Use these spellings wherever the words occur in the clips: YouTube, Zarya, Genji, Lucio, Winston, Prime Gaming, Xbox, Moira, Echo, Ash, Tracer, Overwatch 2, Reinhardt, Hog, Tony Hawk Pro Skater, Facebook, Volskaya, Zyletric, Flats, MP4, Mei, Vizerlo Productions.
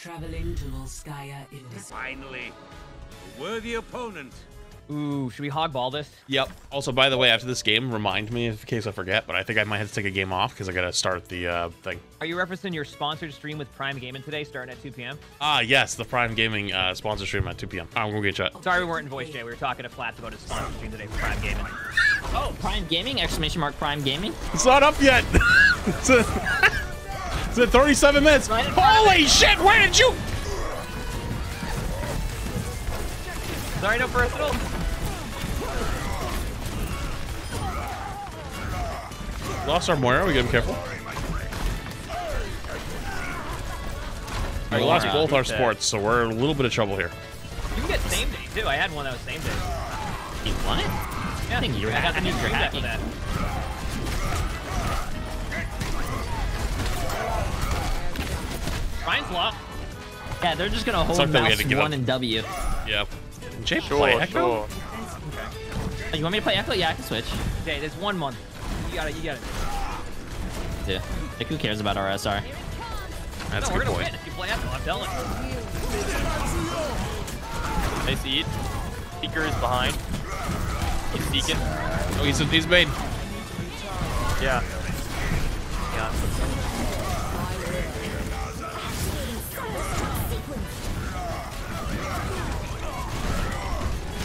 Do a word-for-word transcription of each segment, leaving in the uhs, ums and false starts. Traveling to Volskaya in this. Finally, a worthy opponent. Ooh, should we hog ball this? Yep. Also, by the way, after this game, remind me in case I forget, but I think I might have to take a game off because I got to start the uh, thing. Are you referencing your sponsored stream with Prime Gaming today starting at two P M? Ah, yes, the Prime Gaming uh, sponsored stream at two P M I'm going to get chat. Sorry we weren't in voice, Jay. We were talking to Flats about his sponsored stream today for Prime Gaming. Oh, Prime Gaming? Exclamation mark Prime Gaming? It's not up yet. It's, a, it's in thirty-seven minutes. Holy shit, where did you? Sorry, no personal. Lost our Moira, we gotta be careful. Moira, we lost both our sports, so we're in a little bit of trouble here. You can get same day too. I had one that was same day. You won it? Yeah, I think you're I got the new green deck for that. Mine's locked. Yeah, they're just gonna hold mouse one up. And W. Yep. Jay, sure, play Echo? Sure. Okay. Oh, you want me to play Echo? Yeah, I can switch. Jay, there's one month. You got it, you got it. Yeah. Like, who cares about our S R? That's no, a good point. We're gonna win if you play Echo, I'm telling you. Nice eat. Seeker is behind. He's Deacon. Oh, he's, he's made. Yeah. Yeah.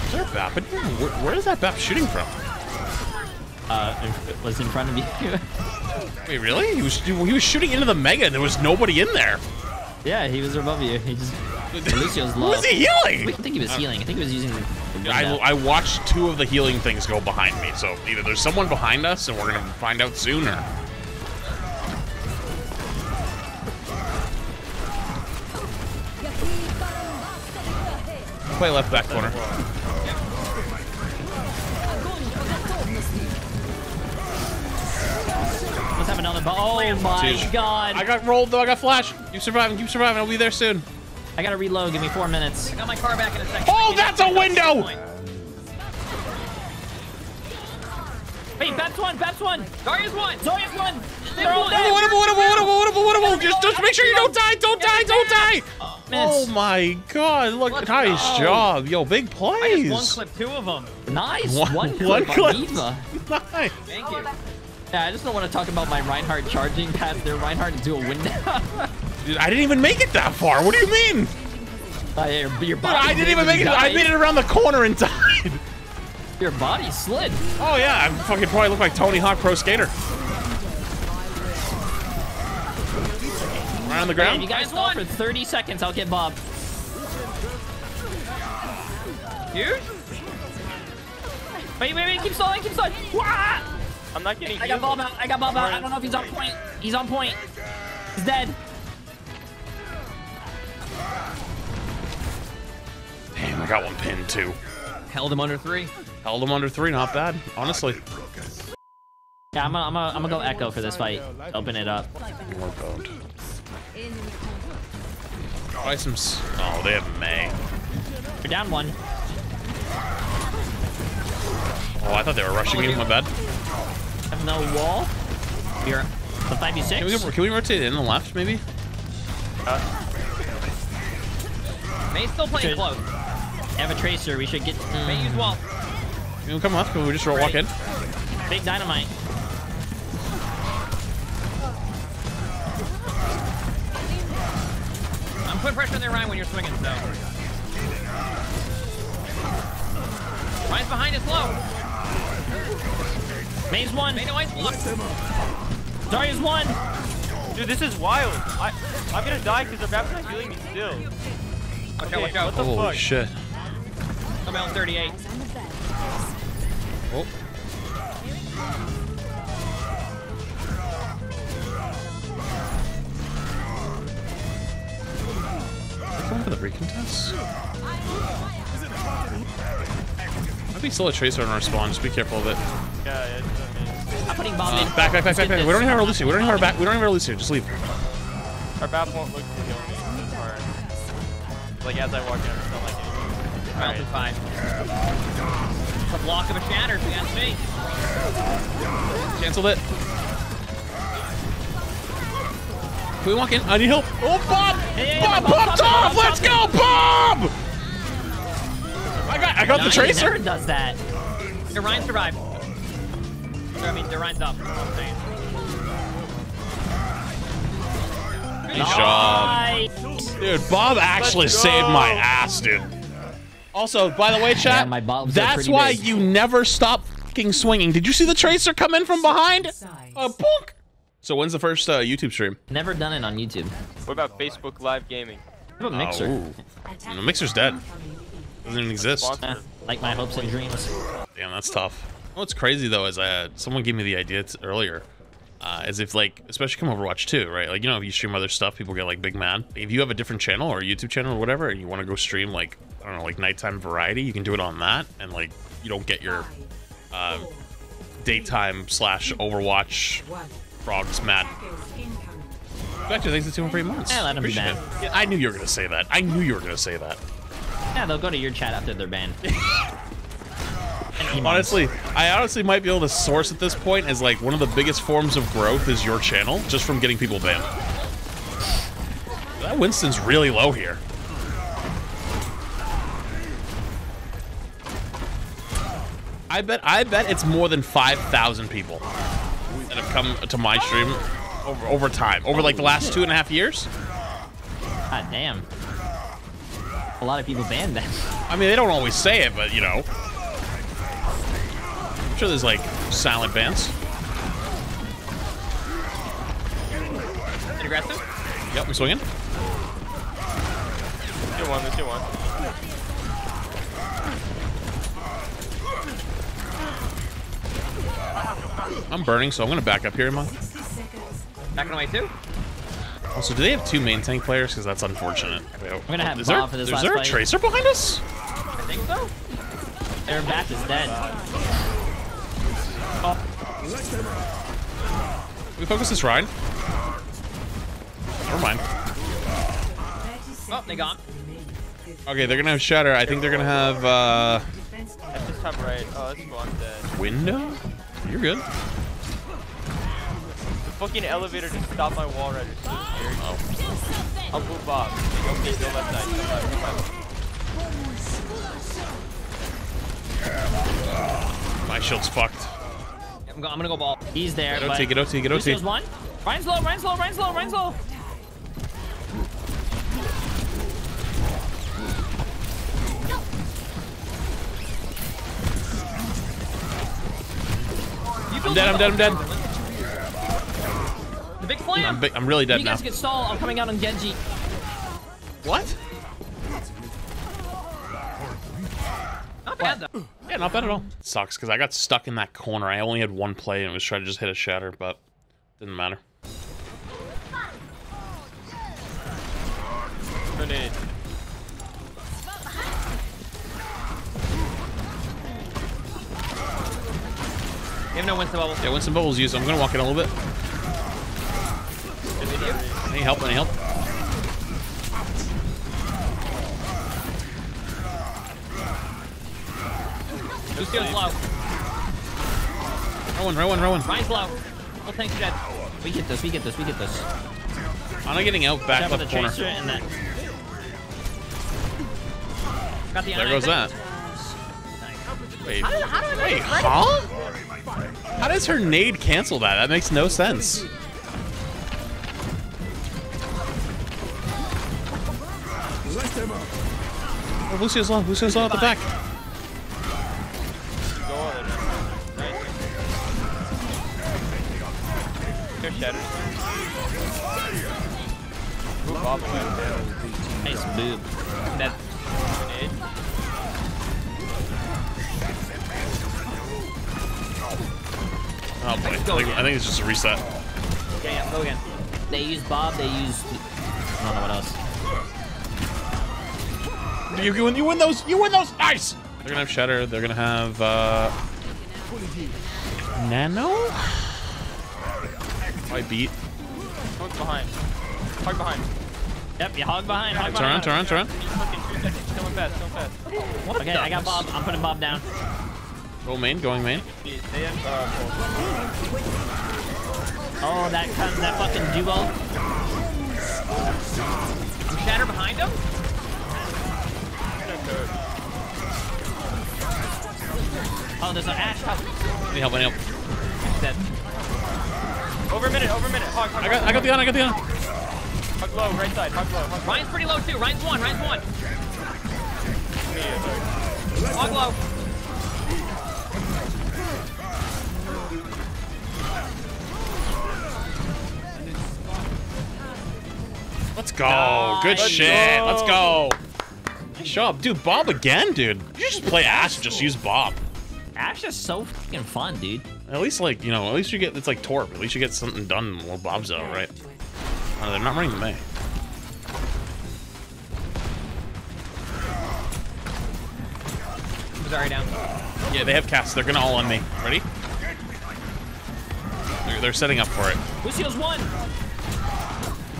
Is there a Bap? Where, where is that Bap shooting from? Uh, it was in front of you. Wait, really? He was he was shooting into the mega. There was nobody in there. Yeah, he was above you. He just Lucio's low. Was he healing? I don't think he was uh, healing. I think he was using. The I, I watched two of the healing things go behind me. So either there's someone behind us, and we're gonna find out sooner. Play left back corner. Let's have another ball. Oh my Dude. God. I got rolled though. I got flash. Keep surviving. Keep surviving. I'll be there soon. I got to reload. Give me four minutes. I got my car back in a second. Oh, that's a window. Wait, Bep's one. Bep's one. Zarya's one. Zarya's one. They're all dead. Winnable, winnable, winnable, winnable, winnable. Just, just make sure you don't die. Don't die. Don't die. Oh, oh my God. Look, Let's nice go. job. Yo, big plays. One clip, two of them. Nice. One, one clip. clip. Nice. Thank you. Yeah, I just don't want to talk about my Reinhardt charging past their Reinhardt into a window. Dude, I didn't even make it that far. What do you mean? Uh, your, your body Dude, I didn't even make it. I made it around the corner and died. Your body slid. Oh, yeah. I fucking probably look like Tony Hawk Pro Skater. Right on the ground. Hey, you guys stall for thirty seconds. I'll get Bob. Dude? Wait, wait, wait. Keep stalling. Keep stalling. Wah! I'm not getting I got Bob out. I got Bob out. I don't know if he's on point. He's on point. He's dead. Damn, I got one pin too. Held him under three. Held him under three. Not bad, honestly. Yeah, I'm gonna, I'm gonna, I'm gonna go Echo for this fight. Open it up. Oh God. Try some. Oh, they have Mei. We're down one. Oh, I thought they were rushing me. Oh, my bad. I have no wall. You're the five v six. Can we, can we rotate in the left, maybe? Uh, May's still playing should, close. Have a Tracer. We should get... Um, May use wall. You know, come left. Can we just roll, walk in? Big dynamite. I'm putting pressure on their Ryan when you're swinging, so... Ryan's behind us low. May's one. May no ice block. Zarya's one. Dude, this is wild. I, I'm gonna die because the Raptor's not healing me still. Okay, okay, watch out. What the Holy fuck? shit. I'm out thirty-eight. Oh. They're going for the recontest? Might be still a Tracer on our spawn. Just be careful of it. Yeah, yeah. I'm putting Bob in. Back, back, back, back, back. We don't have our Lucio. We don't have our back. We don't have our Lucio. Just leave. Our Bap won't look to kill me. Like, as I walk in, I don't like it. Alright, it's fine. It's a block of a shatter, if you ask me. Canceled it. Can we walk in? I need help. Oh, Bob! Hey, Bob popped off! Let's go, Bob! I got, I got the Tracer. Never does that. Derine survived. I mean, Derine's up. Nice job. Dude, Bob actually saved my ass, dude. Also, by the way, chat, yeah, my bobs are pretty big. Why you never stop fucking swinging. Did you see the Tracer come in from behind? A bonk. So when's the first uh, YouTube stream? Never done it on YouTube. What about Facebook Live Gaming? What about Mixer? Oh, no, Mixer's dead. Doesn't even exist. Uh, like my hopes and dreams. Damn, that's tough. What's crazy though is I had someone give me the idea earlier, uh, as if like, especially come Overwatch two, right? Like, you know, if you stream other stuff, people get like big mad. If you have a different channel or a YouTube channel or whatever, and you want to go stream like, I don't know, like nighttime variety, you can do it on that, and like you don't get your uh, daytime slash Overwatch frogs mad. Vector, thanks for two and three months. Yeah, let them be mad. Yeah, I knew you were gonna say that. I knew you were gonna say that. Yeah, they'll go to your chat after they're banned. Honestly, I honestly might be able to source at this point as like one of the biggest forms of growth is your channel, just from getting people banned. That Winston's really low here. I bet, I bet it's more than five thousand people that have come to my stream over, over time, over like the last two and a half years. God damn. A lot of people banned them. I mean, they don't always say it, but you know. I'm sure there's like silent bans. Did you grab them? Yep, I'm swinging. Two one, there's two one. I'm burning, so I'm gonna back up here, Mom. Backing away too? Also, do they have two main tank players? Because that's unfortunate. Wait, I'm gonna have Bob for this last fight. Is there a Tracer behind us? I think so. Their back is dead. Oh. Can we focus this Ryan? Never mind. Oh, they gone. Okay, they're gonna have Shatter. I think they're gonna have. Uh... At this top right. Oh, that's blocked. Dead. Window? You're good. The fucking elevator just stopped my wall right. So oh. I'll move Bob. Okay, go left side. Go left, go left. My shield's fucked. I'm, go I'm gonna go ball. He's there. Get O T, get O T, get O T. One. Ryan's low, Ryan's low, Ryan's low, Ryan's low. I'm dead, I'm dead, I'm dead. The big flame. I'm, big, I'm really dead now. You guys now. Get stalled. I'm coming out on Genji. What? Not bad though. Yeah, not bad at all. Sucks because I got stuck in that corner. I only had one play and was trying to just hit a shatter, but didn't matter. Grenade. You have no Winston bubbles. Yeah, Winston bubbles used. I'm gonna walk in a little bit. Any help? Any help? Lucio's low. Rowan, Rowan, Rowan. Ryan's low. Well, thanks, Jed. We get this. We get this. We get this. I'm not getting out back left corner. And that. Got the there goes that. Wait. How, how do I Wait, huh? How does her nade cancel that? That makes no sense. Oh, Lucio's low. Lucio's low at the back. Nice boob. That grenade. Oh boy, I think, I think it's just a reset. Okay, yeah, go again. They used Bob, they used... I don't know what else. You, you, win, you win those! You win those! Nice! They're gonna have Shatter, they're gonna have... Uh, Nano? I beat. Hog's behind. Hog behind. Yep, you hog behind. Hog behind. Turn on, turn on, turn on. Going fast, going fast. What okay, I got Bob. I'm putting Bob down. Roll main, going main. Oh, that that fucking duo. shatter behind him? Oh, there's an Ash. Let me help, let me help. Dead. Over a minute, over a minute. Hog, hog, I got, hog, I got the on, I got the on. Hog low, right side, hog low, hog low. Ryan's pretty low too, Ryan's one, Ryan's one. Hog low. Let's go. Nice. Good Let's shit. Go. Let's go. Nice job. Dude, Bob again, dude. You just play Ash and just use Bob. Ash is so fucking fun, dude. At least, like, you know, at least you get, it's like Torp. At least you get something done while Bob's out, right? Oh, they're not running the Mei. Zarya down. Yeah, they have casts. They're gonna all on me. Ready? They're, they're setting up for it. Lucio's one.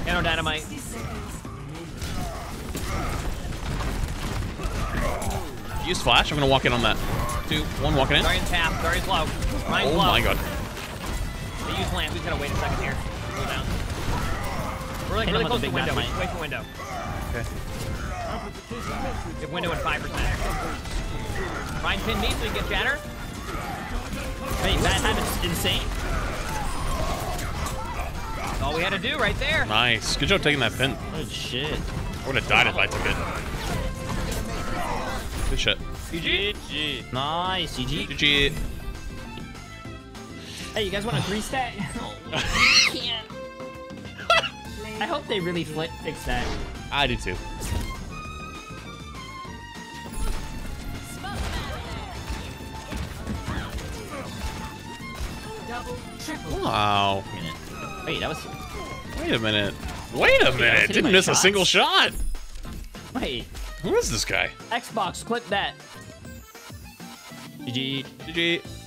Nano dynamite. Use flash. I'm gonna walk in on that. Two, one walking in. Zarya's tap. Zarya's low. Ryan's oh low. My god. They use lamp. We gotta wait a second here. Go down. We're like really close to the window. Wait, wait for window. Okay. Give window at five percent. Ryan pinned me so he can shatter. Hey, that time is insane. All we had to do right there. Nice. Good job taking that pin. Good shit. I would have died if I took it. Good shit. G G. G G. Nice. G G. G G. Hey, you guys want a three stat? I can't. I hope they really flip fix that. I do too. Wow. Wait, that was. Wait a minute. Wait a minute. Didn't miss a single shot. Wait. Who is this guy? Xbox, clip that. G G. G G.